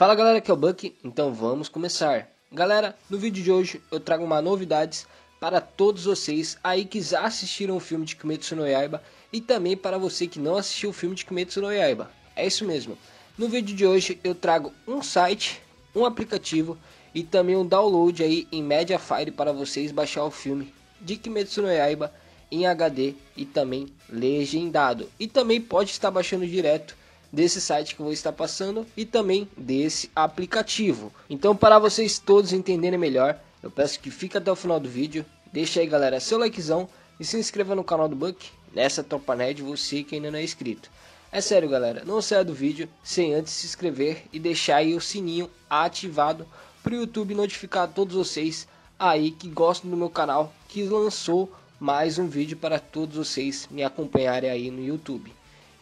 Fala galera, aqui é o Bucky, então vamos começar. Galera, no vídeo de hoje eu trago uma novidade para todos vocês aí que já assistiram o filme de Kimetsu no Yaiba e também para você que não assistiu o filme de Kimetsu no Yaiba. É isso mesmo, no vídeo de hoje eu trago um site, um aplicativo e também um download aí em Mediafire para vocês baixar o filme de Kimetsu no Yaiba em HD e também legendado. E também pode estar baixando direto desse site que eu vou estar passando e também desse aplicativo. Então, para vocês todos entenderem melhor, eu peço que fique até o final do vídeo. Deixa aí, galera, seu likezão e se inscreva no canal do Bucky, nessa Topa Nerd, você que ainda não é inscrito. É sério, galera, não saia do vídeo sem antes se inscrever e deixar aí o sininho ativado para o YouTube notificar todos vocês aí que gostam do meu canal, que lançou mais um vídeo para todos vocês me acompanharem aí no YouTube.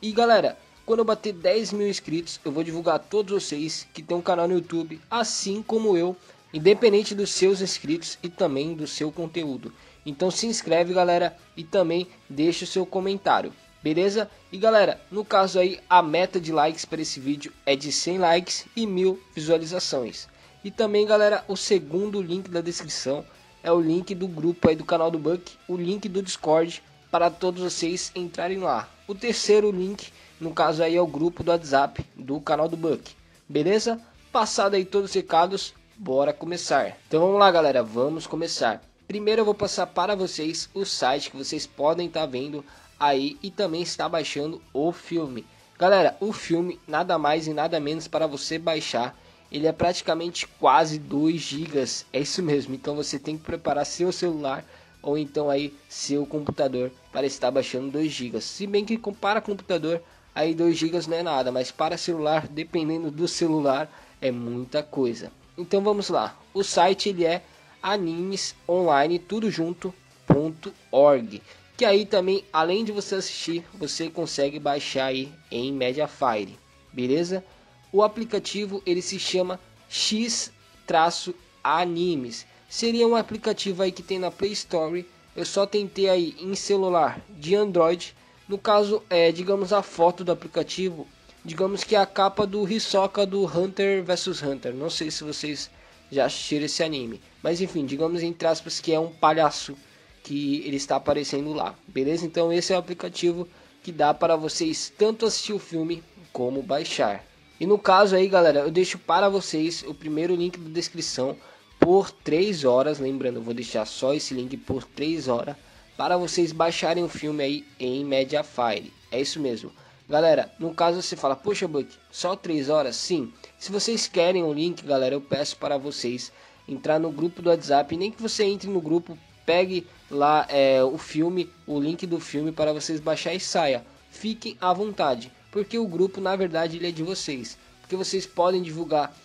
E galera, quando eu bater 10 mil inscritos, eu vou divulgar a todos vocês que tem um canal no YouTube, assim como eu, independente dos seus inscritos e também do seu conteúdo. Então se inscreve, galera, e também deixa o seu comentário, beleza? E galera, no caso aí, a meta de likes para esse vídeo é de 100 likes e 1000 visualizações. E também, galera, o segundo link da descrição é o link do grupo aí do canal do Bucky, o link do Discord, para todos vocês entrarem lá. O terceiro link, no caso aí, é o grupo do WhatsApp do canal do Bucky. Beleza? Passado aí todos os recados, bora começar. Então vamos lá, galera, vamos começar. Primeiro eu vou passar para vocês o site que vocês podem estar vendo aí e também está baixando o filme. Galera, o filme, nada mais e nada menos para você baixar, ele é praticamente quase 2 GB. É isso mesmo, então você tem que preparar seu celular ou então aí seu computador para estar baixando 2 GB. Se bem que para computador aí 2 GB não é nada, mas para celular, dependendo do celular, é muita coisa. Então vamos lá. O site ele é animesonlinetudojunto.org, que aí também, além de você assistir, você consegue baixar aí em Mediafire, beleza? O aplicativo ele se chama X-Animes. Seria um aplicativo aí que tem na Play Store. Eu só tentei aí em celular de Android. No caso é, digamos, a foto do aplicativo, digamos que é a capa do Hisoka do Hunter vs Hunter. Não sei se vocês já assistiram esse anime, mas enfim, digamos entre aspas que é um palhaço que ele está aparecendo lá, beleza? Então esse é o aplicativo que dá para vocês tanto assistir o filme como baixar. E no caso aí, galera, eu deixo para vocês o primeiro link da descrição por 3 horas, lembrando, eu vou deixar só esse link por 3 horas para vocês baixarem o filme aí em Mediafire. É isso mesmo. Galera, no caso você fala, poxa Bucky, só 3 horas? Sim. Se vocês querem o link, galera, eu peço para vocês entrar no grupo do WhatsApp. Nem que você entre no grupo, pegue lá o filme, o link do filme para vocês baixar e saia. Fiquem à vontade, porque o grupo, na verdade, ele é de vocês. Porque vocês podem divulgar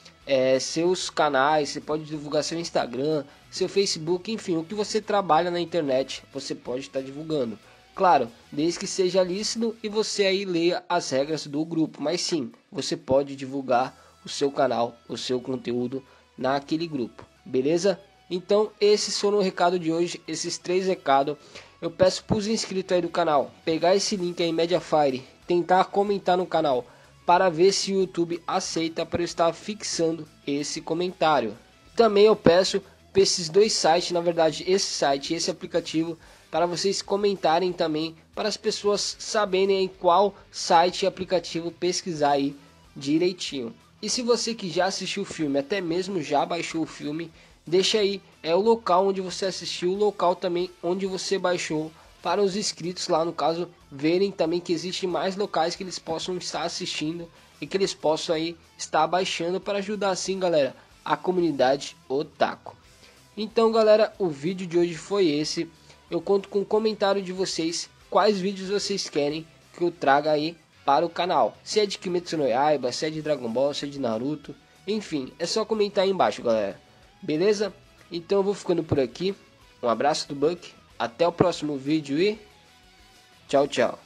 seus canais, você pode divulgar seu Instagram, seu Facebook, enfim, o que você trabalha na internet, você pode estar divulgando. Claro, desde que seja lícito e você aí leia as regras do grupo, mas sim, você pode divulgar o seu canal, o seu conteúdo naquele grupo, beleza? Então, esses foram o recado de hoje, esses 3 recados. Eu peço para os inscritos aí do canal pegar esse link aí, Mediafire, tentar comentar no canal, para ver se o YouTube aceita para eu estar fixando esse comentário. Também eu peço para esses 2 sites, na verdade esse site e esse aplicativo, para vocês comentarem também, para as pessoas saberem em qual site e aplicativo pesquisar aí direitinho. E se você que já assistiu o filme, até mesmo já baixou o filme, deixa aí o local onde você assistiu, o local também onde você baixou, para os inscritos lá no caso verem também que existem mais locais que eles possam estar assistindo e que eles possam aí estar baixando para ajudar assim, galera, a comunidade otaku. Então galera, o vídeo de hoje foi esse. Eu conto com o comentário de vocês, quais vídeos vocês querem que eu traga aí para o canal. Se é de Kimetsu no Yaiba, se é de Dragon Ball, se é de Naruto, enfim, é só comentar aí embaixo, galera, beleza? Então eu vou ficando por aqui, um abraço do Bucky. Até o próximo vídeo e tchau, tchau.